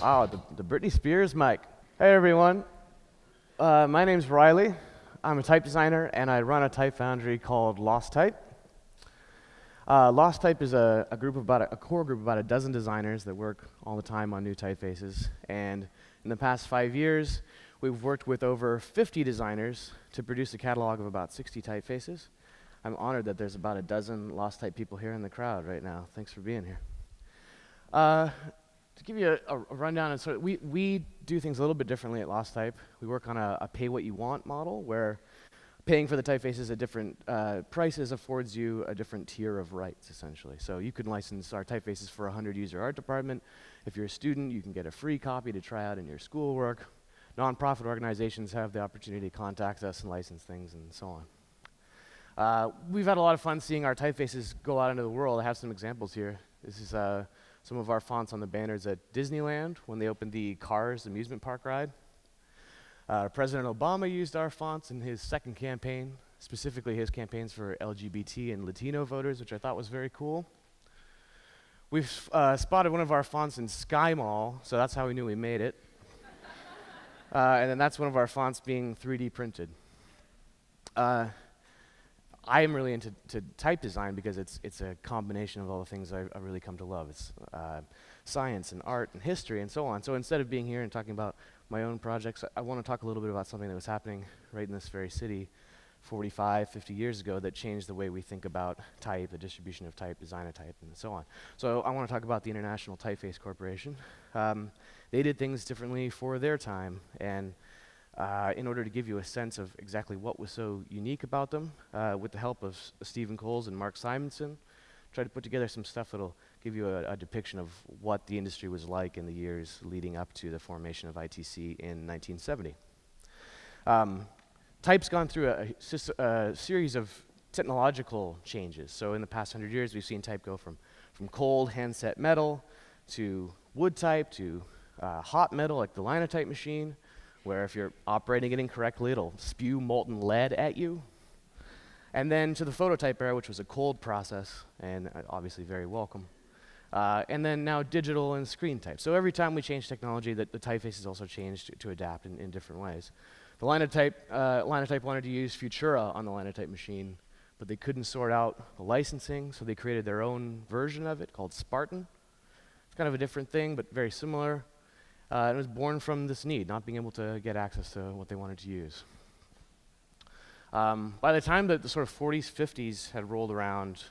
Wow, the Britney Spears mic. Hey everyone, my name's Riley. I'm a type designer and I run a type foundry called Lost Type. Lost Type is a core group of about a dozen designers that work all the time on new typefaces. And in the past 5 years, we've worked with over 50 designers to produce a catalog of about 60 typefaces. I'm honored that there's about a dozen Lost Type people here in the crowd right now. Thanks for being here. To give you a rundown, and sort of we do things a little bit differently at Lost Type. We work on a pay-what-you-want model where paying for the typefaces at different prices affords you a different tier of rights, essentially. So you can license our typefaces for a 100-user art department. If you're a student, you can get a free copy to try out in your schoolwork. Nonprofit organizations have the opportunity to contact us and license things and so on. We've had a lot of fun seeing our typefaces go out into the world. I have some examples here. This is some of our fonts on the banners at Disneyland when they opened the Cars amusement park ride. President Obama used our fonts in his second campaign, specifically his campaigns for LGBT and Latino voters, which I thought was very cool. We've spotted one of our fonts in SkyMall, so that's how we knew we made it. And then that's one of our fonts being 3D printed. I am really into type design because it's a combination of all the things I really come to love. It's science and art and history and so on. So instead of being here and talking about my own projects, I want to talk a little bit about something that was happening right in this very city 45, 50 years ago that changed the way we think about type, the distribution of type, design of type, and so on. So I want to talk about the International Typeface Corporation. They did things differently for their time, and in order to give you a sense of exactly what was so unique about them, with the help of Stephen Coles and Mark Simonson, tried to put together some stuff that'll give you a depiction of what the industry was like in the years leading up to the formation of ITC in 1970. Type's gone through a series of technological changes. So in the past 100 years, we've seen type go from cold hand-set metal to wood type to hot metal, like the Linotype machine, where if you're operating it incorrectly, it'll spew molten lead at you. And then to the phototype era, which was a cold process, and obviously very welcome. And then now digital and screen type. So every time we change technology, the typeface is also changed to adapt in different ways. The Linotype wanted to use Futura on the Linotype machine, but they couldn't sort out the licensing, so they created their own version of it called Spartan. It's kind of a different thing, but very similar. It was born from this need, not being able to get access to what they wanted to use. By the time that the sort of 40s, 50s had rolled around,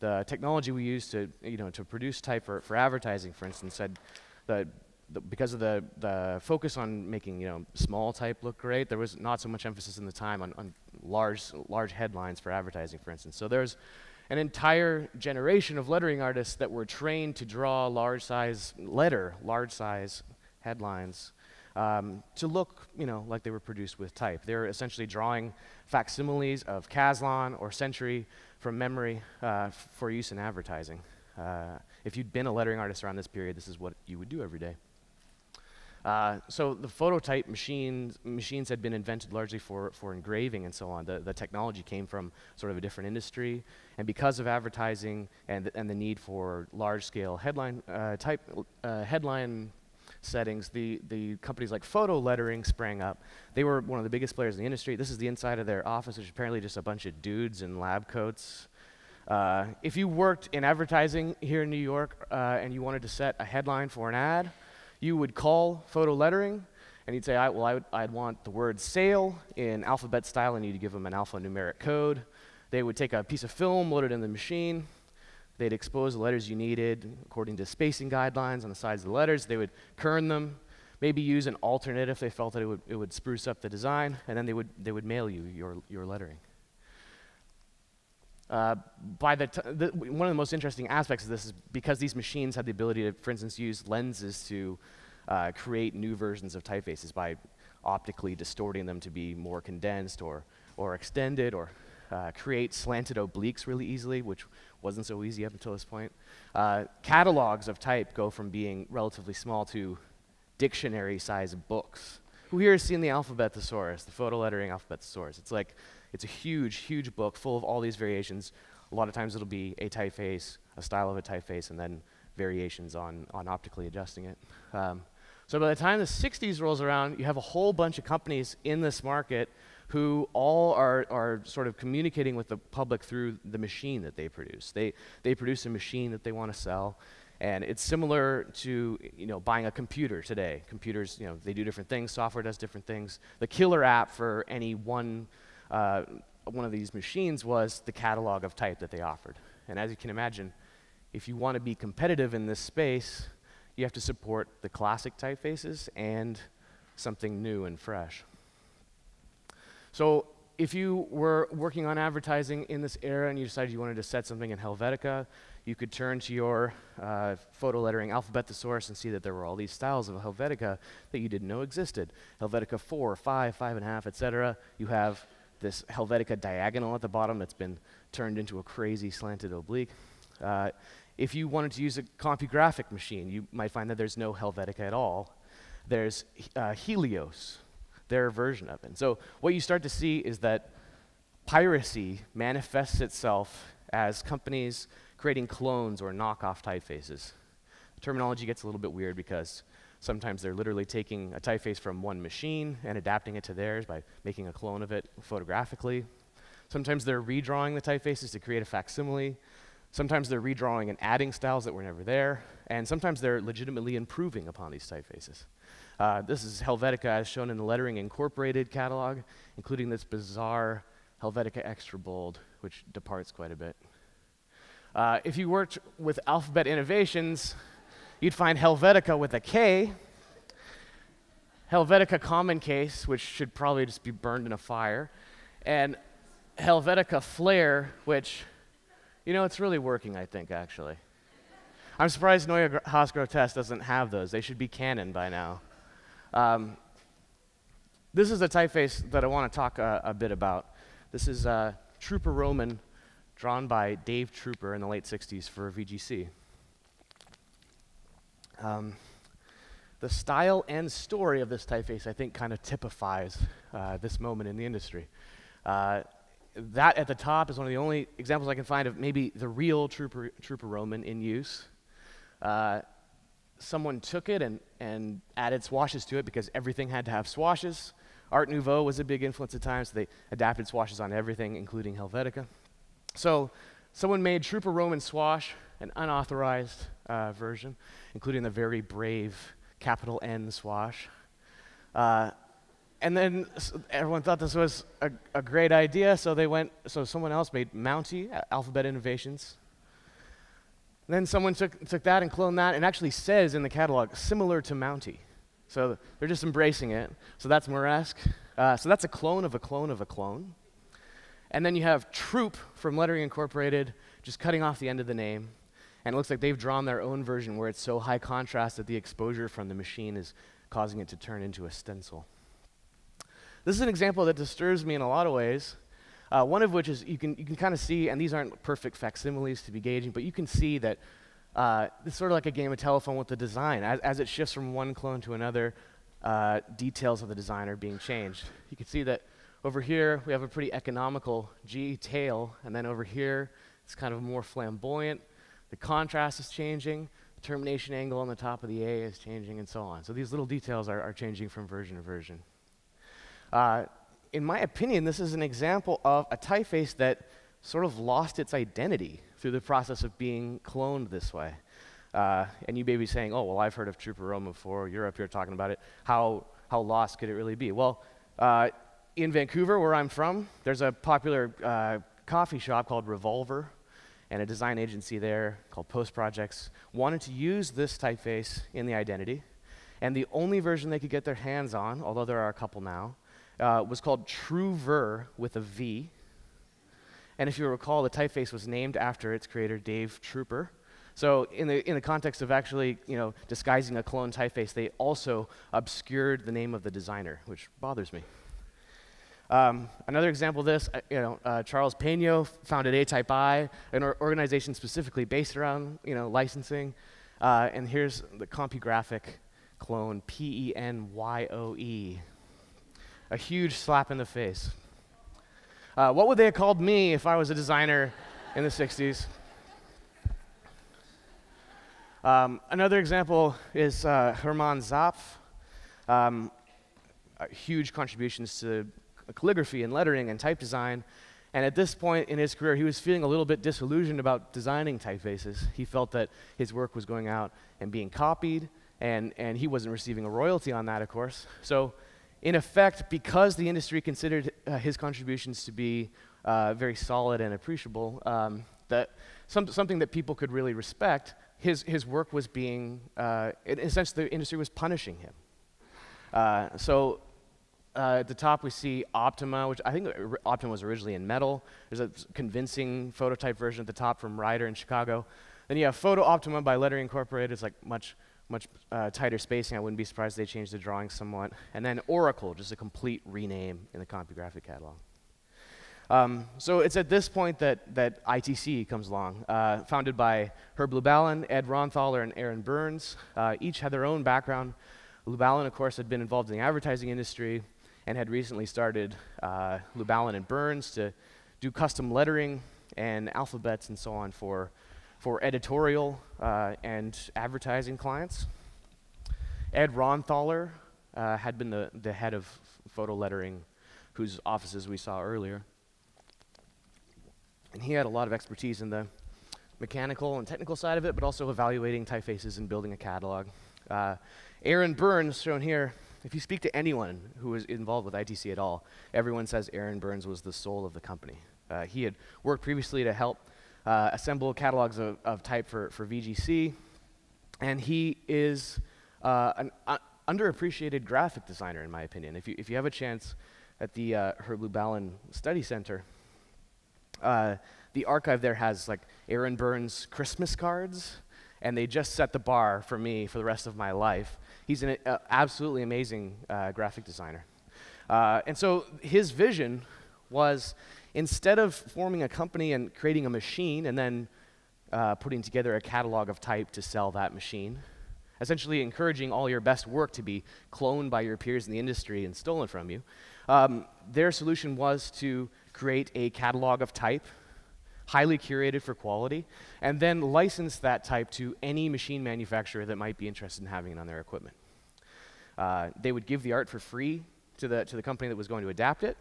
the technology we used to, to produce type for advertising, for instance, had because of the focus on making, small type look great, there was not so much emphasis in the time on large headlines for advertising, for instance. So there's an entire generation of lettering artists that were trained to draw large size headlines to look, like they were produced with type. They were essentially drawing facsimiles of Caslon or Century from memory for use in advertising. If you'd been a lettering artist around this period, this is what you would do every day. So the phototype machines had been invented largely for engraving and so on. The technology came from sort of a different industry, and because of advertising and the need for large-scale headline headline settings, the companies like Photo Lettering sprang up. They were one of the biggest players in the industry. This is the inside of their office, which is apparently just a bunch of dudes in lab coats. If you worked in advertising here in New York and you wanted to set a headline for an ad, you would call Photo Lettering and you'd say, I'd want the word sale in alphabet style, and you'd give them an alphanumeric code. They would take a piece of film, load it in the machine. They'd expose the letters you needed according to spacing guidelines on the sides of the letters. They would kern them, maybe use an alternate if they felt that it would spruce up the design, and then they would mail you your lettering. One of the most interesting aspects of this is because these machines had the ability to, for instance, use lenses to create new versions of typefaces by optically distorting them to be more condensed or extended, or create slanted obliques really easily, which wasn't so easy up until this point. Catalogs of type go from being relatively small to dictionary-sized books. Who here has seen the Alphabet Thesaurus, the Photo Lettering Alphabet Thesaurus? It's like, it's a huge, huge book full of all these variations. A lot of times it'll be a typeface, a style of a typeface, and then variations on optically adjusting it. So by the time the 60s rolls around, you have a whole bunch of companies in this market who all are sort of communicating with the public through the machine that they produce. They produce a machine that they want to sell. And it's similar to, you know, buying a computer today. Computers, you know, they do different things. Software does different things. The killer app for any one of these machines was the catalog of type that they offered. And as you can imagine, if you want to be competitive in this space, you have to support the classic typefaces and something new and fresh. So if you were working on advertising in this era and you decided you wanted to set something in Helvetica, you could turn to your photo lettering alphabet thesaurus and see that there were all these styles of Helvetica that you didn't know existed. Helvetica 4, 5, 5.5, etc. You have this Helvetica diagonal at the bottom that's been turned into a crazy slanted oblique. If you wanted to use a CompuGraphic machine, you might find that there's no Helvetica at all. There's Helios, their version of it. And so what you start to see is that piracy manifests itself as companies creating clones or knockoff typefaces. The terminology gets a little bit weird because sometimes they're literally taking a typeface from one machine and adapting it to theirs by making a clone of it photographically. Sometimes they're redrawing the typefaces to create a facsimile. Sometimes they're redrawing and adding styles that were never there. And sometimes they're legitimately improving upon these typefaces. This is Helvetica as shown in the Lettering Incorporated catalog, including this bizarre Helvetica Extra Bold, which departs quite a bit. If you worked with Alphabet Innovations, you'd find Helvetica with a K, Helvetica Common Case, which should probably just be burned in a fire, and Helvetica Flare, which, you know, it's really working, I think, actually. I'm surprised Neue Haas Grotesk doesn't have those. They should be canon by now. This is a typeface that I want to talk a bit about. This is Trooper Roman, drawn by Dave Trooper in the late 60s for VGC. The style and story of this typeface, I think, kind of typifies this moment in the industry. That at the top is one of the only examples I can find of maybe the real Trooper Roman in use. Someone took it and added swashes to it because everything had to have swashes. Art Nouveau was a big influence at times. So they adapted swashes on everything, including Helvetica. So someone made Trooper Roman Swash, an unauthorized version, including the very brave capital N Swash. And then everyone thought this was a great idea, so they went, so someone else made Mounty, Alphabet Innovations. And then someone took that and cloned that, and actually says in the catalog, similar to Mounty. So they're just embracing it. So that's Moresque. So that's a clone of a clone of a clone. And then you have Troop from Lettering Incorporated, just cutting off the end of the name. And it looks like they've drawn their own version where it's so high contrast that the exposure from the machine is causing it to turn into a stencil. This is an example that disturbs me in a lot of ways, one of which is you can kind of see, and these aren't perfect facsimiles to be gauging, but you can see that it's sort of like a game of telephone with the design. As it shifts from one clone to another, details of the design are being changed. You can see that over here, we have a pretty economical G tail, and then over here, it's kind of more flamboyant. The contrast is changing, the termination angle on the top of the A is changing, and so on. So these little details are changing from version to version. In my opinion, this is an example of a typeface that sort of lost its identity through the process of being cloned this way. And you may be saying, oh, well, I've heard of Trooper Roman before, you're up here talking about it, how lost could it really be? Well, in Vancouver, where I'm from, there's a popular coffee shop called Revolver, and a design agency there called Post Projects wanted to use this typeface in the identity. And the only version they could get their hands on, although there are a couple now, was called Troover with a V. And if you recall, the typeface was named after its creator, Dave Trooper. So in the context of actually, you know, disguising a clone typeface, they also obscured the name of the designer, which bothers me. Another example of this, you know, Charles Peno founded A-Type-I, an organization specifically based around, you know, licensing. And here's the CompuGraphic clone, P-E-N-Y-O-E. A huge slap in the face. What would they have called me if I was a designer in the 60s? Another example is Hermann Zapf, Huge contributions to calligraphy and lettering and type design. And at this point in his career, he was feeling a little bit disillusioned about designing typefaces. He felt that his work was going out and being copied, and he wasn't receiving a royalty on that, of course. So in effect, because the industry considered his contributions to be very solid and appreciable, that something that people could really respect, his work was being, in a sense, the industry was punishing him. At the top, we see Optima, which I think Optima was originally in metal. There's a convincing phototype version at the top from Ryder in Chicago. Then you have Photo Optima by Lettering Incorporated. It's like much tighter spacing. I wouldn't be surprised they changed the drawing somewhat. And then Oracle, just a complete rename in the CompuGraphic catalog. So it's at this point that ITC comes along, founded by Herb Lubalin, Ed Ronthaler, and Aaron Burns. Each had their own background. Lubalin, of course, had been involved in the advertising industry and had recently started Lubalin and Burns to do custom lettering and alphabets and so on for editorial and advertising clients. Ed Ronthaler had been the head of photo lettering, whose offices we saw earlier. And he had a lot of expertise in the mechanical and technical side of it, but also evaluating typefaces and building a catalog. Aaron Burns, shown here, if you speak to anyone who was involved with ITC at all, everyone says Aaron Burns was the soul of the company. He had worked previously to help assemble catalogs of type for VGC, and he is an underappreciated graphic designer, in my opinion. If you have a chance at the Herb Lubalin Study Center, the archive there has like Aaron Burns Christmas cards, and they just set the bar for me for the rest of my life. He's an absolutely amazing graphic designer. And so his vision was, instead of forming a company and creating a machine and then putting together a catalog of type to sell that machine, essentially encouraging all your best work to be cloned by your peers in the industry and stolen from you, their solution was to create a catalog of type, highly curated for quality, and then license that type to any machine manufacturer that might be interested in having it on their equipment. They would give the art for free to the company that was going to adapt it.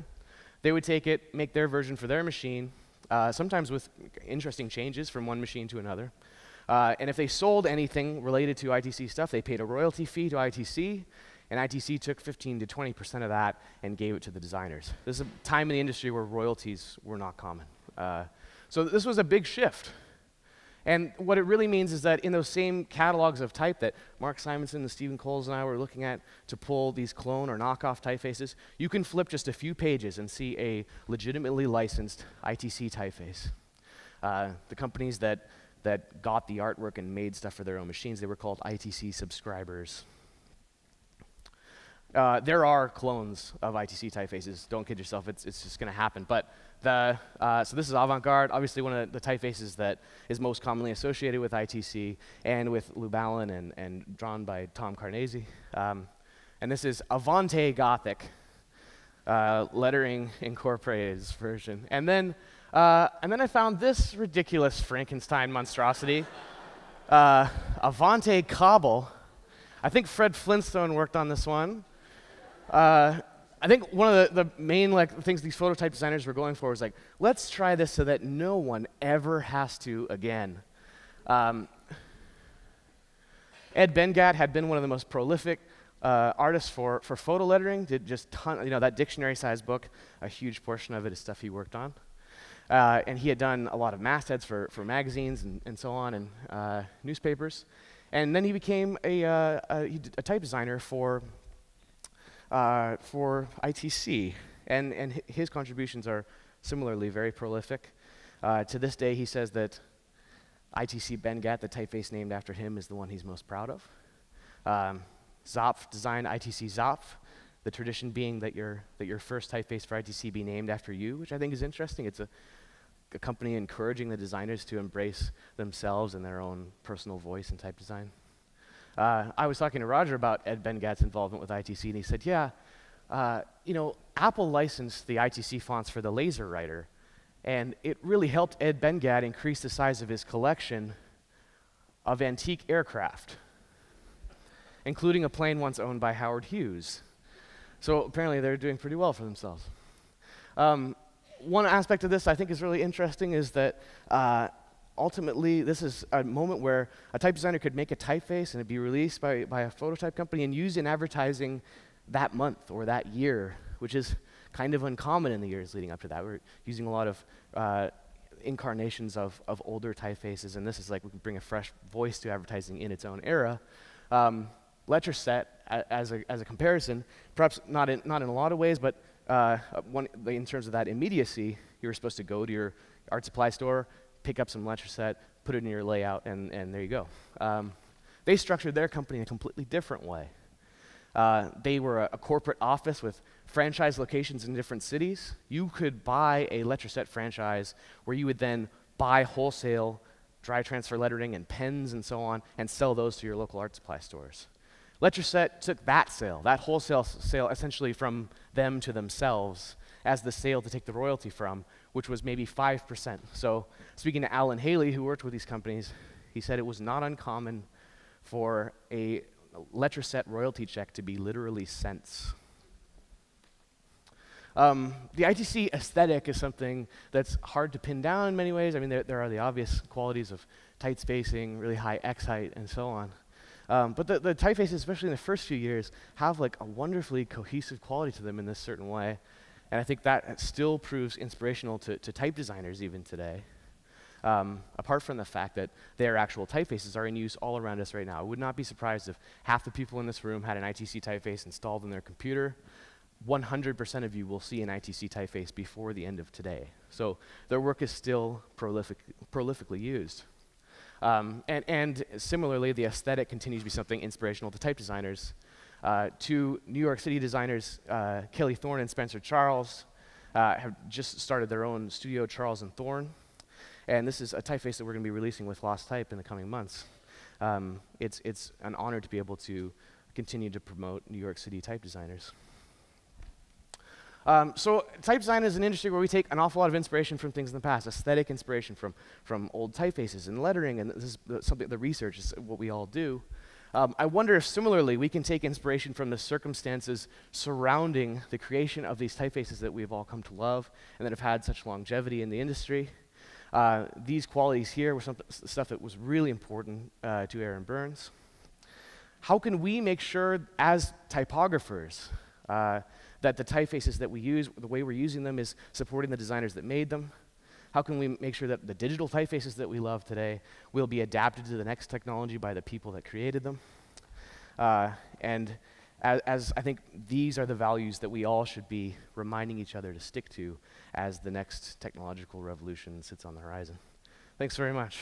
They would take it, make their version for their machine, sometimes with interesting changes from one machine to another. And if they sold anything related to ITC stuff, they paid a royalty fee to ITC, and ITC took 15 to 20% of that and gave it to the designers. This is a time in the industry where royalties were not common. So this was a big shift. And what it really means is that in those same catalogs of type that Mark Simonson and Stephen Coles and I were looking at to pull these clone or knockoff typefaces, you can flip just a few pages and see a legitimately licensed ITC typeface. The companies that got the artwork and made stuff for their own machines, they were called ITC subscribers. There are clones of ITC typefaces. Don't kid yourself, it's just going to happen. But so this is Avant-Garde, obviously one of the typefaces that is most commonly associated with ITC and with Lubalin and drawn by Tom Carnese. And this is Avante Gothic, Lettering Incorporated's version. And then I found this ridiculous Frankenstein monstrosity, Avante Cobble. I think Fred Flintstone worked on this one. I think one of the main things these phototype designers were going for was like, let's try this so that no one ever has to again. Ed Benguiat had been one of the most prolific artists for photo lettering. Did just ton, you know, that dictionary-sized book. A huge portion of it is stuff he worked on, and he had done a lot of mastheads for magazines and so on and newspapers. And then he became a type designer for ITC, and his contributions are similarly very prolific. To this day, he says that ITC Benguiat, the typeface named after him, is the one he's most proud of. Zopf designed ITC Zopf, the tradition being that your first typeface for ITC be named after you, which I think is interesting. It's a company encouraging the designers to embrace themselves and their own personal voice in type design. I was talking to Roger about Ed Benguiat's involvement with ITC, and he said, yeah, you know, Apple licensed the ITC fonts for the Laser Writer, and it really helped Ed Benguiat increase the size of his collection of antique aircraft. including a plane once owned by Howard Hughes. So apparently they're doing pretty well for themselves. One aspect of this I think is really interesting is that ultimately this is a moment where a type designer could make a typeface and it'd be released by a phototype company and used in advertising that month or that year, which is kind of uncommon in the years leading up to that. We're using a lot of incarnations of older typefaces, and this is like we can bring a fresh voice to advertising in its own era. Letraset, as a comparison, perhaps not in a lot of ways, but in terms of that immediacy, you were supposed to go to your art supply store, pick up some Letraset, put it in your layout, and there you go. They structured their company in a completely different way. They were a corporate office with franchise locations in different cities. You could buy a Letraset franchise where you would then buy wholesale dry transfer lettering and pens and so on and sell those to your local art supply stores. Letraset took that sale, that wholesale sale essentially from them to themselves as the sale to take the royalty from, which was maybe 5%. So speaking to Alan Haley, who worked with these companies, he said it was not uncommon for a Letraset royalty check to be literally cents. The ITC aesthetic is something that's hard to pin down in many ways. I mean, there are the obvious qualities of tight spacing, really high X height, and so on. But the typefaces, especially in the first few years, have like a wonderfully cohesive quality to them in this certain way. And I think that still proves inspirational to type designers even today. Apart from the fact that their actual typefaces are in use all around us right now. I would not be surprised if half the people in this room had an ITC typeface installed in their computer. 100% of you will see an ITC typeface before the end of today. So their work is still prolifically used. And similarly, the aesthetic continues to be something inspirational to type designers. Two New York City designers, Kelly Thorne and Spencer Charles, have just started their own studio, Charles and Thorne. And this is a typeface that we're going to be releasing with Lost Type in the coming months. It's an honor to be able to continue to promote New York City type designers. So type design is an industry where we take an awful lot of inspiration from things in the past, aesthetic inspiration from old typefaces and lettering, and this is something the research is what we all do. I wonder if similarly we can take inspiration from the circumstances surrounding the creation of these typefaces that we've all come to love and that have had such longevity in the industry. These qualities here were some stuff that was really important to Aaron Burns. How can we make sure as typographers that the typefaces that we use, the way we're using them is supporting the designers that made them? How can we make sure that the digital typefaces that we love today will be adapted to the next technology by the people that created them? And as I think these are the values that we all should be reminding each other to stick to as the next technological revolution sits on the horizon. Thanks very much.